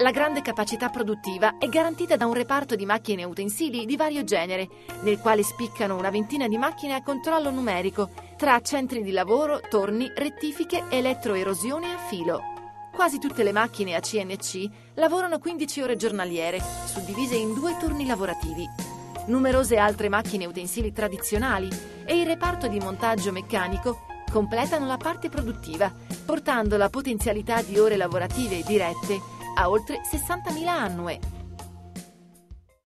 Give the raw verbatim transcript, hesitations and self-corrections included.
La grande capacità produttiva è garantita da un reparto di macchine e utensili di vario genere, nel quale spiccano una ventina di macchine a controllo numerico, tra centri di lavoro, torni, rettifiche, elettroerosione a filo. Quasi tutte le macchine a C N C lavorano quindici ore giornaliere, suddivise in due turni lavorativi. Numerose altre macchine e utensili tradizionali e il reparto di montaggio meccanico completano la parte produttiva, portando la potenzialità di ore lavorative dirette a oltre sessantamila annue.